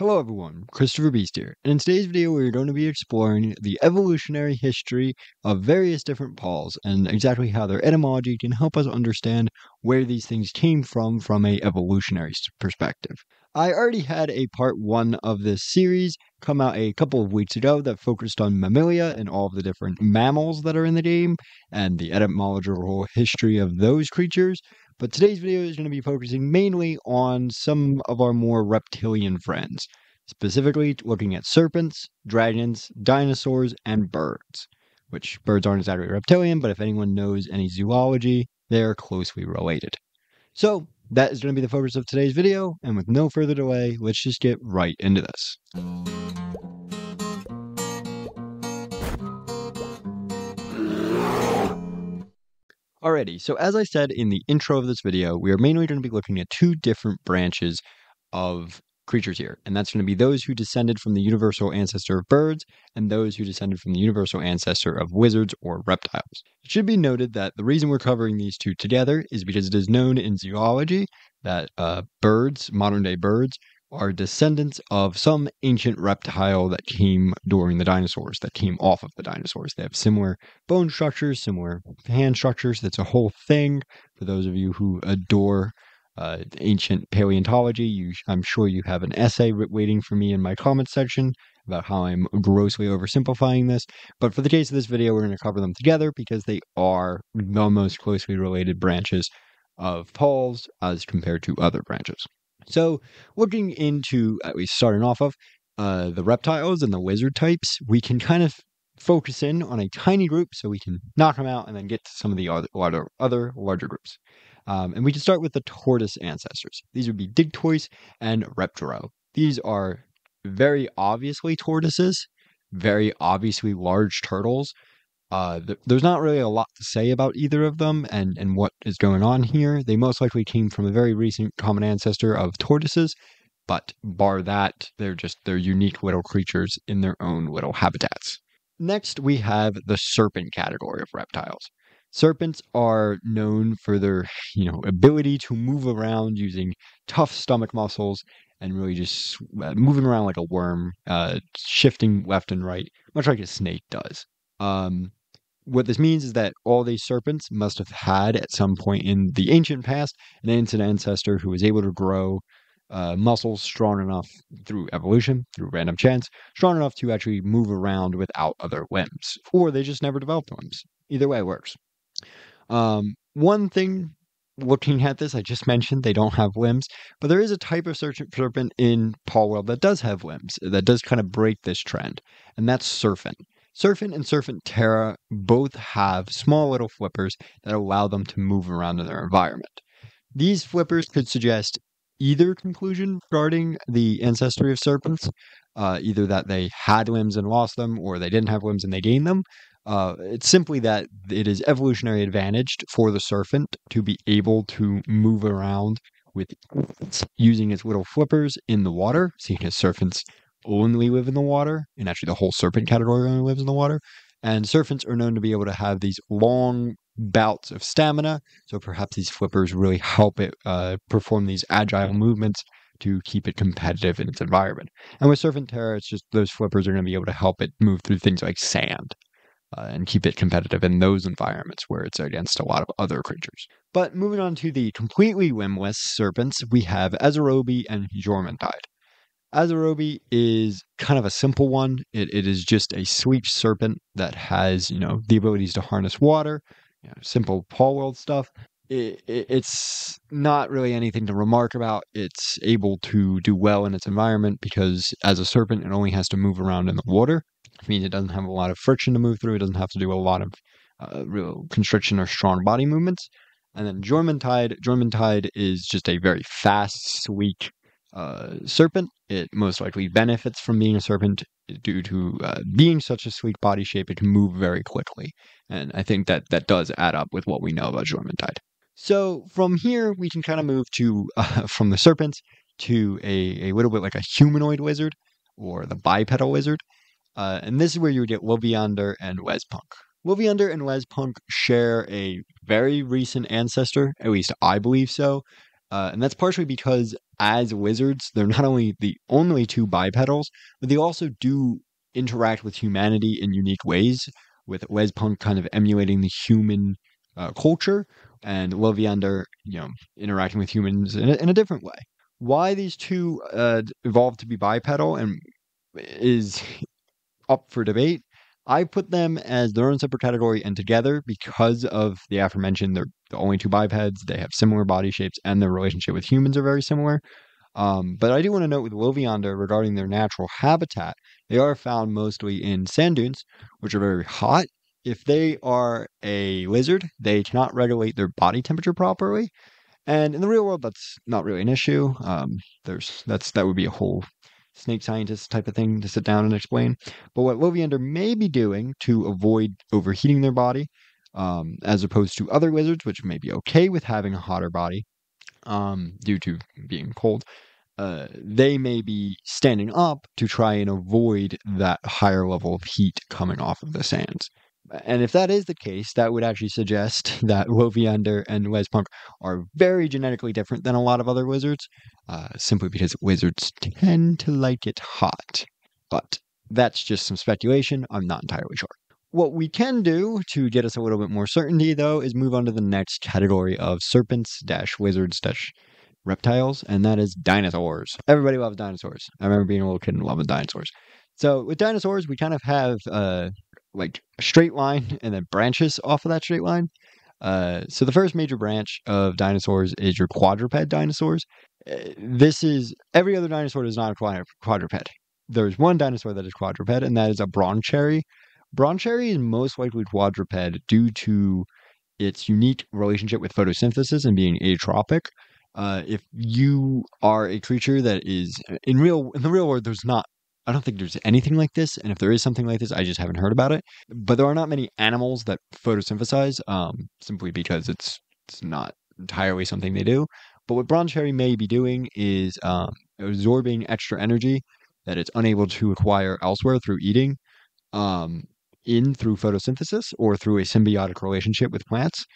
Hello everyone, Cristiferbeast here, and in today's video we're going to be exploring the evolutionary history of various different Pals and exactly how their etymology can help us understand where these things came from an evolutionary perspective. I already had a part 1 of this series come out a couple of weeks ago that focused on Mammalia and all of the different mammals that are in the game and the etymological history of those creatures. But today's video is going to be focusing mainly on some of our more reptilian friends, specifically looking at serpents, dragons, dinosaurs, and birds, which birds aren't exactly reptilian, but if anyone knows any zoology, they're closely related. So that is going to be the focus of today's video, and with no further delay, let's just get right into this. Alrighty, so as I said in the intro of this video, we are mainly going to be looking at two different branches of creatures here, and that's going to be those who descended from the universal ancestor of birds and those who descended from the universal ancestor of lizards or reptiles. It should be noted that the reason we're covering these two together is because it is known in zoology that birds, modern-day birds, are descendants of some ancient reptile that came during the dinosaurs, that came off of the dinosaurs. They have similar bone structures, similar hand structures. That's a whole thing. For those of you who adore ancient paleontology, I'm sure you have an essay waiting for me in my comments section about how I'm grossly oversimplifying this. But for the case of this video, we're going to cover them together because they are the most closely related branches of Pals as compared to other branches. So looking into, at least starting off of, the reptiles and the lizard types, we can kind of focus in on a tiny group so we can knock them out and then get to some of the other larger groups. And we can start with the tortoise ancestors. These would be Digtoise and Reptoro. These are very obviously tortoises, very obviously large turtles. There's not really a lot to say about either of them and what is going on here. They most likely came from a very recent common ancestor of tortoises, but bar that, they're unique little creatures in their own little habitats. Next, we have the serpent category of reptiles. Serpents are known for their, ability to move around using tough stomach muscles and really just moving around like a worm, shifting left and right, much like a snake does. What this means is that all these serpents must have had, at some point in the ancient past, an ancient ancestor who was able to grow muscles strong enough through evolution, through random chance, strong enough to actually move around without other limbs, or they just never developed limbs. Either way, it works. One thing, looking at this, I just mentioned they don't have limbs, but there is a type of serpent in Palworld that does have limbs, that does kind of break this trend, and that's Surfing. Serpent and Serpent Terra both have small little flippers that allow them to move around in their environment. These flippers could suggest either conclusion regarding the ancestry of serpents, either that they had limbs and lost them, or they didn't have limbs and they gained them. It's simply that it is evolutionarily advantaged for the serpent to be able to move around with using its little flippers in the water, seeing as serpents only live in the water, and actually the whole serpent category only lives in the water, and serpents are known to be able to have these long bouts of stamina, so perhaps these flippers really help it perform these agile movements to keep it competitive in its environment. And with Serpent Terra, it's just those flippers are going to be able to help it move through things like sand and keep it competitive in those environments where it's against a lot of other creatures. But moving on to the completely limbless serpents, we have Azurobe and Jormuntide. Azurobe is kind of a simple one. It is just a sweet serpent that has, the abilities to harness water, simple Palworld stuff. It's not really anything to remark about. It's able to do well in its environment because as a serpent, it only has to move around in the water. It means it doesn't have a lot of friction to move through. It doesn't have to do a lot of real constriction or strong body movements. And then Jormuntide. Jormuntide is just a very fast, sweet serpent. It most likely benefits from being a serpent due to being such a sweet body shape. It can move very quickly, and I think that does add up with what we know about Jormuntide. So from here we can kind of move to from the serpents to a little bit like a humanoid lizard or the bipedal lizard, and this is where you would get Wovender and Wespunk. Wovender and Wespunk share a very recent ancestor, at least I believe so. And that's partially because as wizards, they're not only the only two bipedals, but they also do interact with humanity in unique ways, with Wespunk kind of emulating the human culture, and Wovender, interacting with humans in a different way. Why these two evolved to be bipedal and is up for debate. I put them as their own separate category and together because of the aforementioned, they're the only two bipeds, they have similar body shapes, and their relationship with humans are very similar. But I do want to note with Wovender regarding their natural habitat, they are found mostly in sand dunes, which are very hot. If they are a lizard, they cannot regulate their body temperature properly. And in the real world, that's not really an issue. That would be a whole snake scientist type of thing to sit down and explain. But what Wovender may be doing to avoid overheating their body, as opposed to other lizards, which may be okay with having a hotter body due to being cold, they may be standing up to try and avoid that higher level of heat coming off of the sands. And if that is the case, that would actually suggest that Wovender and Wespunk are very genetically different than a lot of other wizards, simply because wizards tend to like it hot. But that's just some speculation. I'm not entirely sure. What we can do to get us a little bit more certainty, though, is move on to the next category of serpents-wizards-reptiles, and that is dinosaurs. Everybody loves dinosaurs. I remember being a little kid and loving dinosaurs. So with dinosaurs, we kind of have... like a straight line and then branches off of that straight line. So the first major branch of dinosaurs is your quadruped dinosaurs. Every other dinosaur is not a quadruped. There's one dinosaur that is quadruped, and that is a Broncherry. Broncherry is most likely quadruped due to its unique relationship with photosynthesis and being atropic. If you are a creature that is in the real world, I don't think there's anything like this, and if there is something like this, I just haven't heard about it. But there are not many animals that photosynthesize, simply because it's not entirely something they do. But what Broncherry may be doing is absorbing extra energy that it's unable to acquire elsewhere through eating, through photosynthesis or through a symbiotic relationship with plants.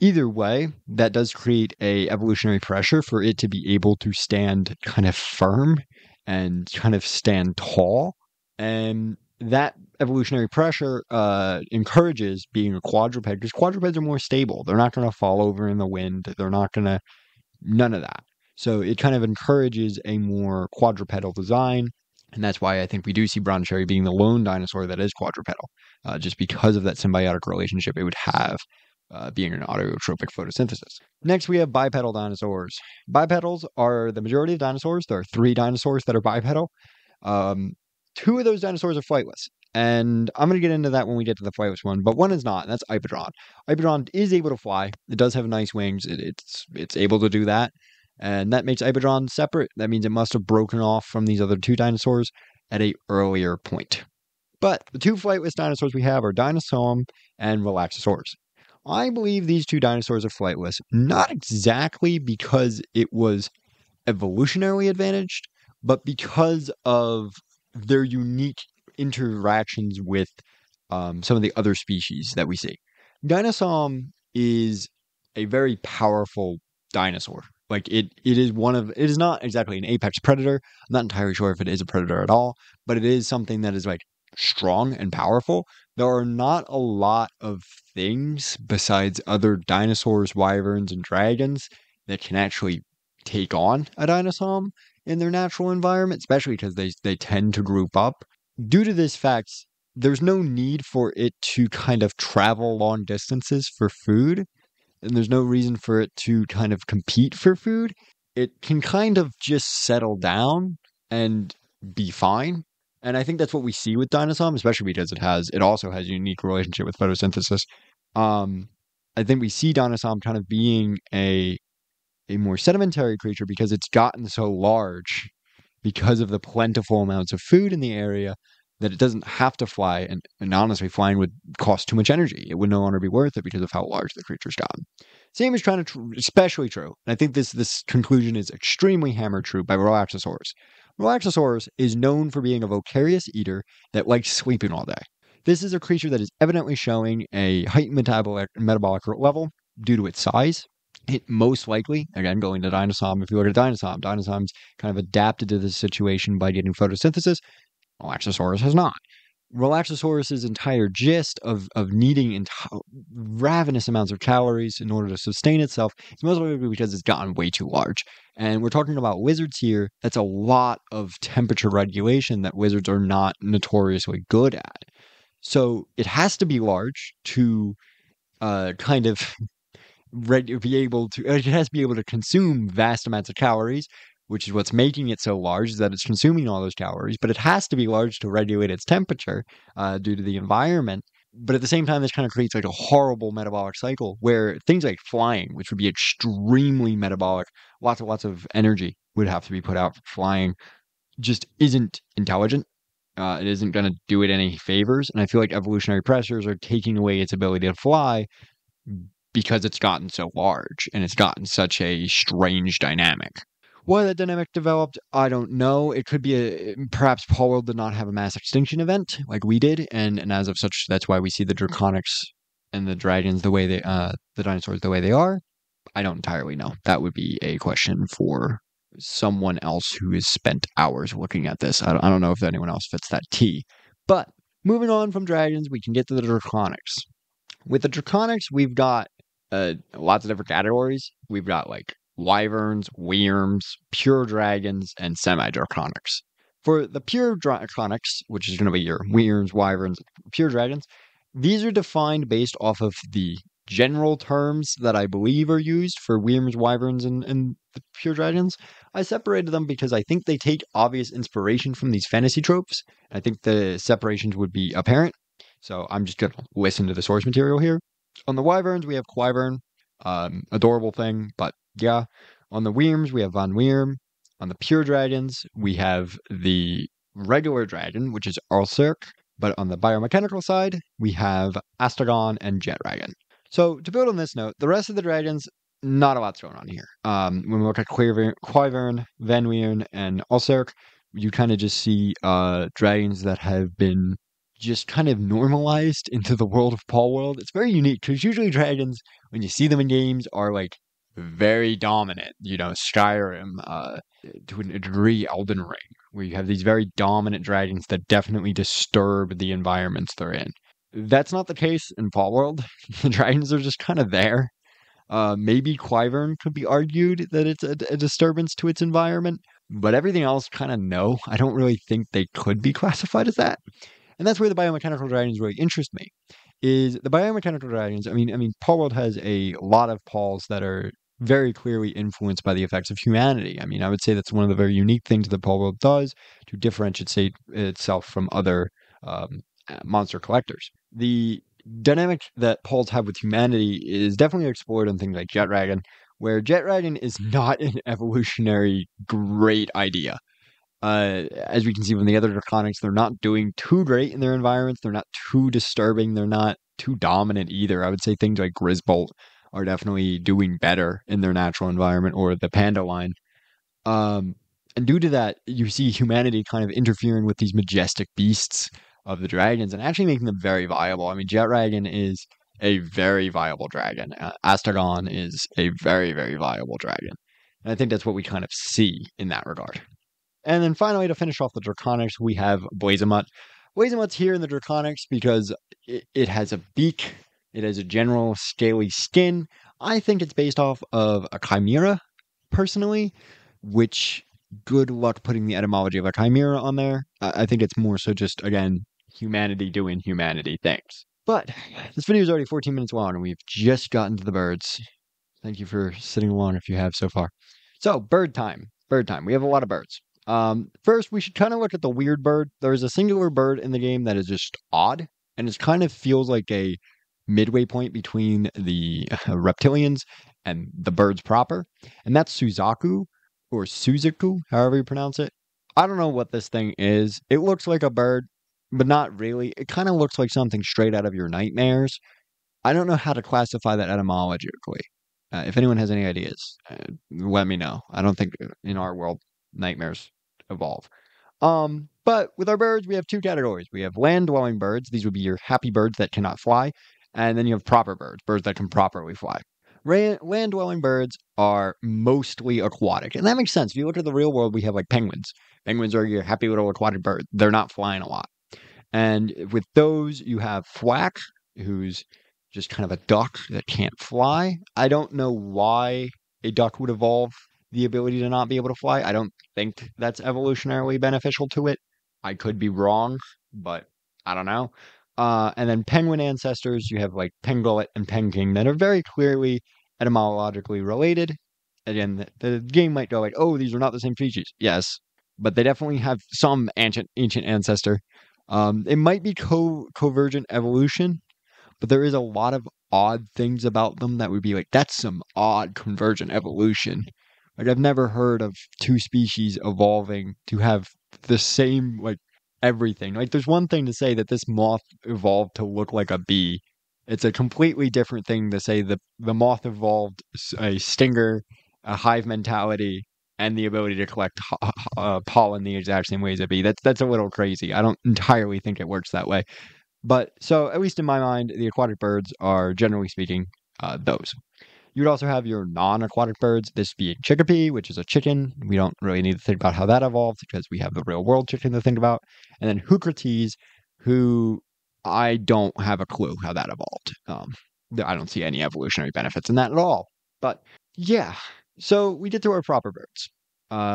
Either way, that does create an evolutionary pressure for it to be able to stand kind of firm and kind of stand tall. And that evolutionary pressure encourages being a quadruped, because quadrupeds are more stable. They're not going to fall over in the wind. They're not going to, none of that. So it kind of encourages a more quadrupedal design. And that's why I think we do see Broncherry being the lone dinosaur that is quadrupedal, just because of that symbiotic relationship it would have being an autotropic photosynthesis. Next, we have bipedal dinosaurs. Bipedals are the majority of dinosaurs. There are 3 dinosaurs that are bipedal. 2 of those dinosaurs are flightless, and I'm going to get into that when we get to the flightless one, but one is not, and that's Iberodron. Iberodron is able to fly. It does have nice wings. It's able to do that, and that makes Iberodron separate. That means it must have broken off from these other 2 dinosaurs at an earlier point. But the 2 flightless dinosaurs we have are Dinosaurom and Relaxosaurs. I believe these 2 dinosaurs are flightless, not exactly because it was evolutionarily advantaged, but because of their unique interactions with some of the other species that we see. Dinosaurom is a very powerful dinosaur. Like it is not exactly an apex predator. I'm not entirely sure if it is a predator at all, but it is something that is like strong and powerful. There are not a lot of things besides other dinosaurs, wyverns, and dragons that can actually take on a Dinosaurom in their natural environment, especially because they tend to group up. Due to this fact, there's no need for it to kind of travel long distances for food, and there's no reason for it to kind of compete for food. It can kind of just settle down and be fine. And I think that's what we see with Dinosaurom, especially because it also has a unique relationship with photosynthesis. I think we see Dinosaurom kind of being a more sedimentary creature because it's gotten so large because of the plentiful amounts of food in the area that it doesn't have to fly. And honestly, flying would cost too much energy. It would no longer be worth it because of how large the creature's gotten. Same is especially true. And I think this conclusion is extremely hammered true by Relaxosaurs. Relaxosaurus is known for being a vicarious eater that likes sleeping all day. This is a creature that is evidently showing a heightened metabolic level due to its size, It most likely, again, going to Dinosaurom, if you go to Dinosaurom, Dinosaurom's kind of adapted to this situation by getting photosynthesis. Relaxosaurus has not. Relaxosaurus's entire gist of needing ravenous amounts of calories in order to sustain itself is mostly because it's gotten way too large. And we're talking about lizards here. That's a lot of temperature regulation that lizards are not notoriously good at. So it has to be large to kind of be able to, it has to be able to consume vast amounts of calories, which is what's making it so large, is that it's consuming all those calories, but it has to be large to regulate its temperature due to the environment. But at the same time, this kind of creates like a horrible metabolic cycle where things like flying, which would be extremely metabolic, lots of energy would have to be put out for flying, just isn't intelligent. It isn't going to do it any favors. And I feel like evolutionary pressures are taking away its ability to fly because it's gotten so large and it's gotten such a strange dynamic. Why that dynamic developed, I don't know. It could be perhaps Palworld did not have a mass extinction event like we did, and as of such, that's why we see the Draconics and the dragons the way they, the dinosaurs the way they are. I don't entirely know. That would be a question for someone else who has spent hours looking at this. I don't know if anyone else fits that T. But moving on from dragons, we can get to the Draconics. With the Draconics, we've got lots of different categories. We've got like wyverns, wyrms, pure dragons, and semi-draconics. For the pure draconics, which is going to be your wyrms, wyverns, pure dragons, these are defined based off of the general terms that I believe are used for wyrms, wyverns, and the pure dragons. I separated them because I think they take obvious inspiration from these fantasy tropes. I think the separations would be apparent, so I'm just going to listen to the source material here. On the wyverns, we have Quivern, adorable thing, but yeah. On the wyrms, we have Van weir. On the pure dragons, we have the regular dragon, which is Ulcerc. But on the biomechanical side, we have Astegon and Jetragon. So to build on this note, the rest of the dragons, not a lot's going on here. When we look at Quivern, Van weir, and Ulcerc, you kind of just see dragons that have been just kind of normalized into the world of Palworld. It's very unique because usually dragons, when you see them in games, are like very dominant, you know, Skyrim, to a degree, Elden Ring, where you have these very dominant dragons that definitely disturb the environments they're in. That's not the case in Palworld. The dragons are just kind of there. Maybe Quivern could be argued that it's a disturbance to its environment, but everything else, kind of no. I don't really think they could be classified as that. And that's where the biomechanical dragons really interest me, is the biomechanical dragons. I mean, Palworld has a lot of Pals that are very clearly influenced by the effects of humanity. I mean, I would say that's one of the very unique things that Palworld does to differentiate itself from other monster collectors. The dynamic that Pals have with humanity is definitely explored in things like Jetragon, where Jetragon is not an evolutionary great idea. As we can see from the other Draconics, they're not doing too great in their environments. They're not too disturbing. They're not too dominant either. I would say things like Grizzbolt are definitely doing better in their natural environment, or the Panda line. And due to that, you see humanity kind of interfering with these majestic beasts of the dragons and actually making them very viable. I mean, Jetragon is a very viable dragon. Astagon is a very, very viable dragon. And I think that's what we kind of see in that regard. And then finally, to finish off the Draconics, we have Blazamut. Blazamut's here in the Draconics because it has a beak. It has a general scaly skin. I think it's based off of a chimera, personally, which, good luck putting the etymology of a chimera on there. I think it's more so just, again, humanity doing humanity things. But this video is already 14 minutes long, and we've just gotten to the birds. Thank you for sitting along if you have so far. So, bird time. Bird time. We have a lot of birds. First, we should kind of look at the weird bird. There is a singular bird in the game that is just odd, and it kind of feels like a midway point between the reptilians and the birds proper, and that's Suzaku, or Suzaku, however you pronounce it. I don't know what this thing is. It looks like a bird, but not really. It kind of looks like something straight out of your nightmares. I don't know how to classify that etymologically. If anyone has any ideas, let me know. I don't think in our world nightmares evolve. But with our birds, we have two categories. We have land-dwelling birds. These would be your happy birds that cannot fly. And then you have proper birds that can properly fly. land-dwelling birds are mostly aquatic. And that makes sense. If you look at the real world, we have like penguins. Penguins are your happy little aquatic bird. They're not flying a lot. And with those, you have Fwack, who's just kind of a duck that can't fly. I don't know why a duck would evolve the ability to not be able to fly. I don't think that's evolutionarily beneficial to it. I could be wrong, but I don't know. And then penguin ancestors, you have like Pengulet and Penking that are very clearly etymologically related. Again, the game might go like, oh, these are not the same species. Yes, but they definitely have some ancient ancestor. It might be convergent evolution, but there is a lot of odd things about them that would be like, that's some odd convergent evolution. Like, I've never heard of two species evolving to have the same, like, everything. Like, there's one thing to say that this moth evolved to look like a bee. It's a completely different thing to say the moth evolved a stinger, a hive mentality, and the ability to collect pollen the exact same way as a bee. That's a little crazy. I don't entirely think it works that way. But, so, at least in my mind, the aquatic birds are, generally speaking, those. You'd also have your non-aquatic birds, this being Chicopee, which is a chicken. We don't really need to think about how that evolved because we have the real world chicken to think about. And then Hoocrates, who I don't have a clue how that evolved. I don't see any evolutionary benefits in that at all. But, yeah. So, we did through our proper birds.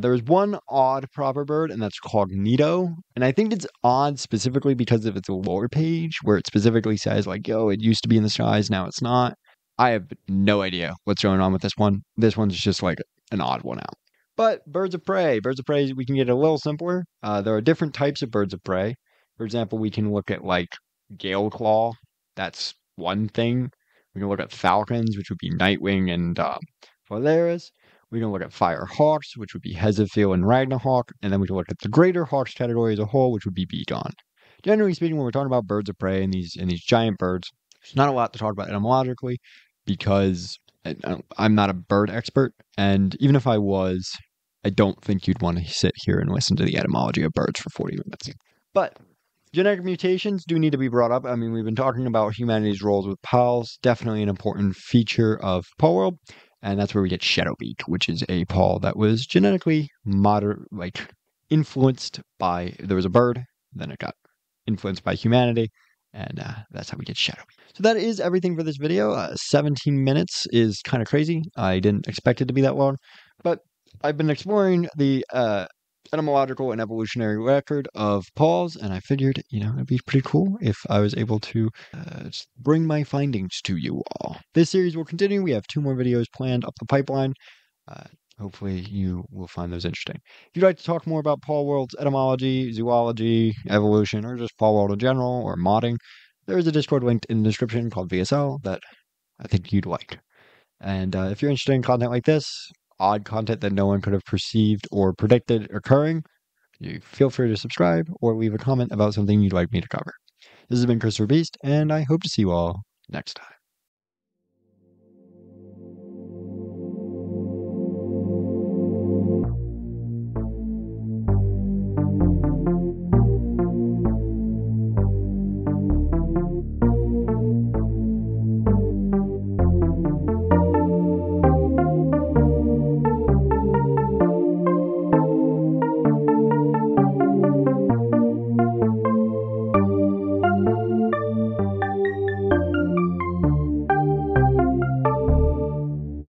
There is one odd proper bird, and that's Cognito. And I think it's odd specifically because of its lore page, where it specifically says, like, yo, it used to be in the skies, now it's not. I have no idea what's going on with this one. This one's just, like, an odd one out. But birds of prey. Birds of prey, we can get a little simpler. There are different types of birds of prey. For example, we can look at, like, Galeclaw. That's one thing. We can look at falcons, which would be Nightwing and Phalaris. We can look at fire hawks, which would be Hezefil and Ragnarhawk, and then we can look at the greater hawks category as a whole, which would be Begon. Generally speaking, when we're talking about birds of prey and these giant birds, there's not a lot to talk about etymologically because I'm not a bird expert, and even if I was, I don't think you'd want to sit here and listen to the etymology of birds for 40 minutes. But genetic mutations do need to be brought up. I mean, we've been talking about humanity's roles with Pals, definitely an important feature of Palworld. And that's where we get Shadowbeak, which is a Pal that was genetically influenced by, there was a bird, then it got influenced by humanity, and that's how we get Shadowbeak. So that is everything for this video. 17 minutes is kind of crazy. I didn't expect it to be that long, but I've been exploring the etymological and evolutionary record of Pals, and I figured, it'd be pretty cool if I was able to bring my findings to you all. This series will continue. We have 2 more videos planned up the pipeline. Hopefully you will find those interesting. If you'd like to talk more about Palworld's etymology, zoology, evolution, or just Palworld in general, or modding, there is a Discord linked in the description called VSL that I think you'd like. And if you're interested in content like this, odd content that no one could have perceived or predicted occurring, you feel free to subscribe or leave a comment about something you'd like me to cover. This has been Cristiferbeast, and I hope to see you all next time.